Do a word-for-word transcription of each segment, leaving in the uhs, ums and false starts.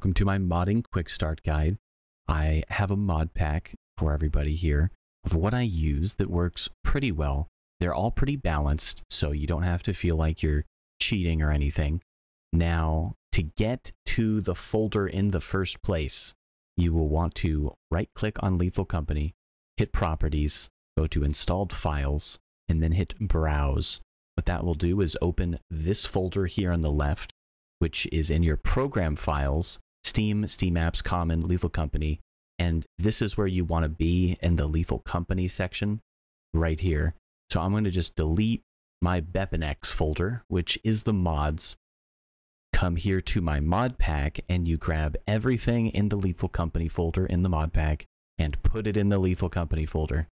welcome to my modding quick start guide. I have a mod pack for everybody here of what I use that works pretty well. They're all pretty balanced, so you don't have to feel like you're cheating or anything. Now, to get to the folder in the first place, you will want to right-click on Lethal Company, hit Properties, go to Installed Files, and then hit Browse. What that will do is open this folder here on the left, which is in your program files, Steam, Steam Apps, Common, Lethal Company, and this is where you want to be in the Lethal Company section, right here. So I'm going to just delete my Bepinex folder, which is the mods. Come here to my mod pack, and you grab everything in the Lethal Company folder in the mod pack and put it in the Lethal Company folder.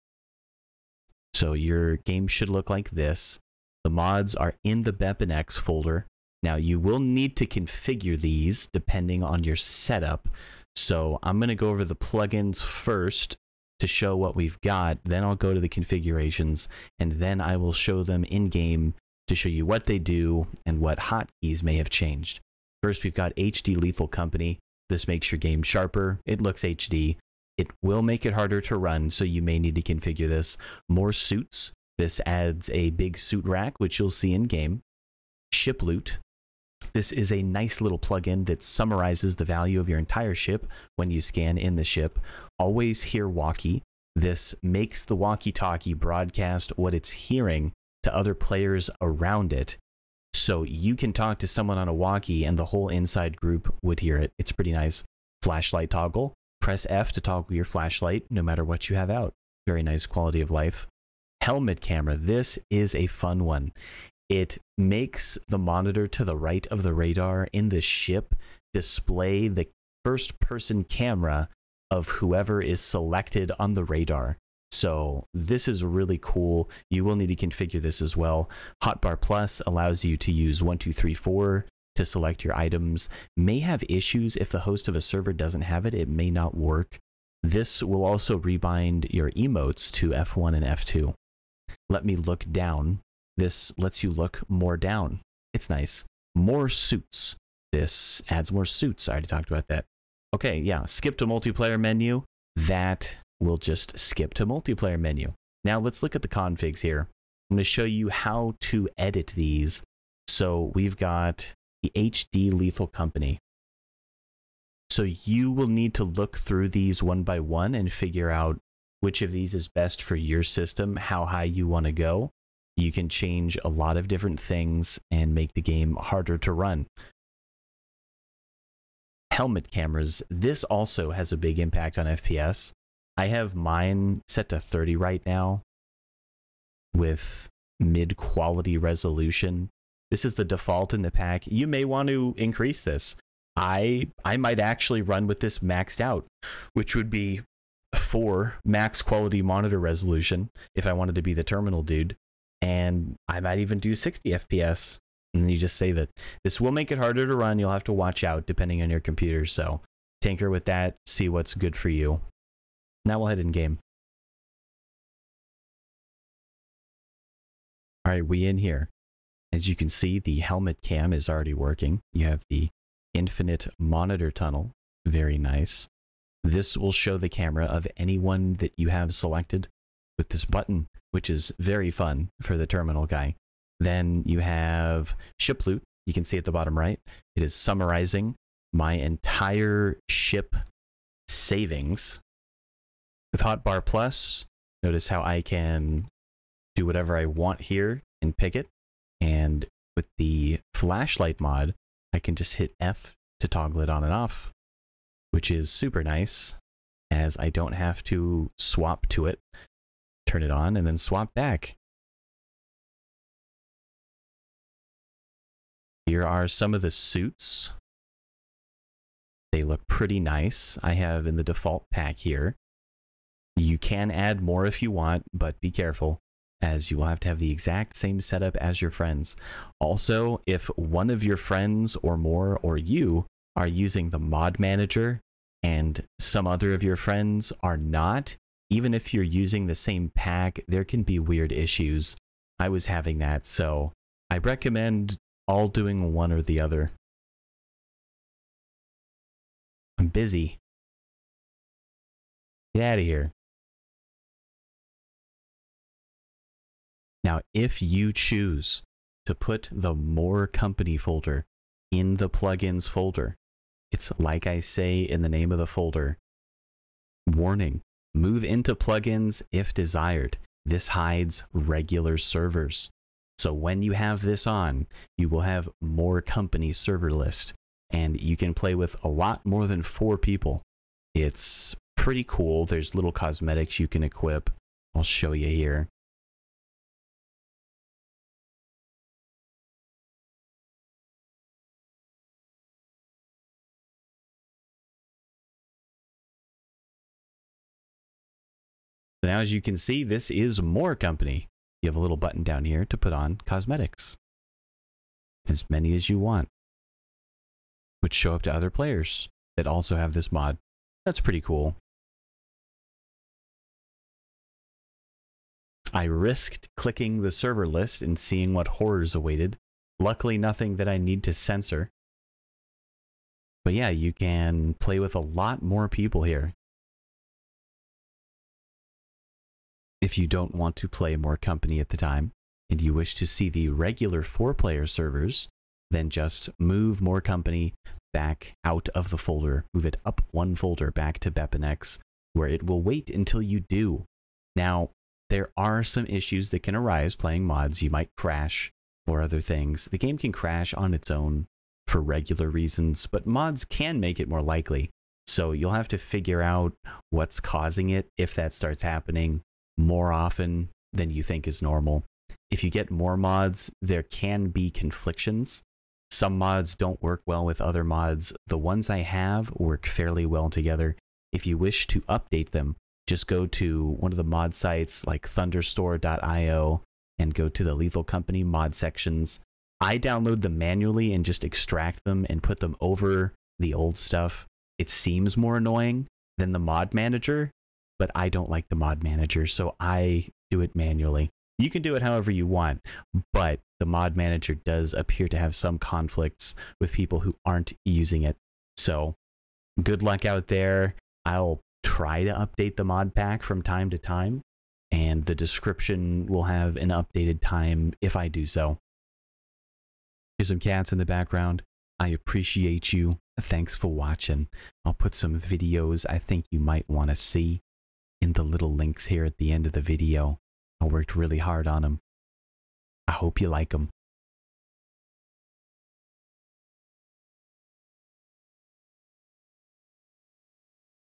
So your game should look like this. The mods are in the Bepinex folder. Now, you will need to configure these depending on your setup. So I'm going to go over the plugins first to show what we've got, then I'll go to the configurations, and then I will show them in-game to show you what they do and what hotkeys may have changed. First, we've got H D Lethal Company. This makes your game sharper. It looks H D. It will make it harder to run, so you may need to configure this. More suits. This adds a big suit rack, which you'll see in-game. Ship loot. This is a nice little plugin that summarizes the value of your entire ship when you scan in the ship. Always hear Walkie. This makes the walkie-talkie broadcast what it's hearing to other players around it. So you can talk to someone on a walkie and the whole inside group would hear it. It's pretty nice. Flashlight toggle. Press F to toggle your flashlight no matter what you have out. Very nice quality of life. Helmet camera. This is a fun one. It makes the monitor to the right of the radar in the ship display the first-person camera of whoever is selected on the radar. So this is really cool. You will need to configure this as well. Hotbar Plus allows you to use one two three four to select your items. May have issues if the host of a server doesn't have it. It may not work. This will also rebind your emotes to F one and F two. Let me look down. This lets you look more down. It's nice. More suits. This adds more suits. I already talked about that. Okay, yeah. Skip to multiplayer menu. That will just skip to multiplayer menu. Now let's look at the configs here. I'm going to show you how to edit these. So we've got the H D Lethal Company. So you will need to look through these one by one and figure out which of these is best for your system, how high you want to go. You can change a lot of different things and make the game harder to run. Helmet cameras. This also has a big impact on F P S. I have mine set to thirty right now with mid-quality resolution. This is the default in the pack. You may want to increase this. I, I might actually run with this maxed out, which would be four max quality monitor resolution if I wanted to be the terminal dude. And I might even do sixty F P S, and you just save it. This will make it harder to run. You'll have to watch out depending on your computer, so tinker with that, see what's good for you. Now we'll head in game. All right, we in here. As you can see, the helmet cam is already working. You have the infinite monitor tunnel, very nice. This will show the camera of anyone that you have selected with this button, which is very fun for the terminal guy. Then you have ship loot. You can see at the bottom right, it is summarizing my entire ship savings. With Hotbar Plus, notice how I can do whatever I want here and pick it. And with the flashlight mod, I can just hit F to toggle it on and off, which is super nice as I don't have to swap to it. Turn it on and then swap back. Here are some of the suits. They look pretty nice. I have in the default pack here. You can add more if you want, but be careful as you will have to have the exact same setup as your friends. Also, if one of your friends or more or you are using the mod manager and some other of your friends are not, even if you're using the same pack, there can be weird issues. I was having that, so I recommend all doing one or the other. I'm busy. Get out of here. Now, if you choose to put the More Company folder in the plugins folder, it's like I say in the name of the folder, warning, move into plugins if desired. This hides regular servers. So when you have this on, you will have More Company server list, and you can play with a lot more than four people. It's pretty cool. There's little cosmetics you can equip. I'll show you here. So now, as you can see, this is More Company. You have a little button down here to put on cosmetics, as many as you want, which show up to other players that also have this mod. That's pretty cool. I risked clicking the server list and seeing what horrors awaited. Luckily, nothing that I need to censor. But yeah, you can play with a lot more people here. If you don't want to play More Company at the time, and you wish to see the regular four-player servers, then just move More Company back out of the folder. Move it up one folder back to Bepinex, where it will wait until you do. Now, there are some issues that can arise playing mods. You might crash or other things. The game can crash on its own for regular reasons, but mods can make it more likely. So you'll have to figure out what's causing it if that starts happening more often than you think is normal. If you get more mods, there can be conflictions. Some mods don't work well with other mods. The ones I have work fairly well together. If you wish to update them, just go to one of the mod sites like thunderstore dot i o and go to the Lethal Company mod sections. I download them manually and just extract them and put them over the old stuff. It seems more annoying than the mod manager, but I don't like the mod manager, so I do it manually. You can do it however you want, but the mod manager does appear to have some conflicts with people who aren't using it. So good luck out there. I'll try to update the mod pack from time to time, and the description will have an updated time if I do so. Here's some cats in the background. I appreciate you. Thanks for watching. I'll put some videos I think you might want to see in the little links here at the end of the video. I worked really hard on them. I hope you like them.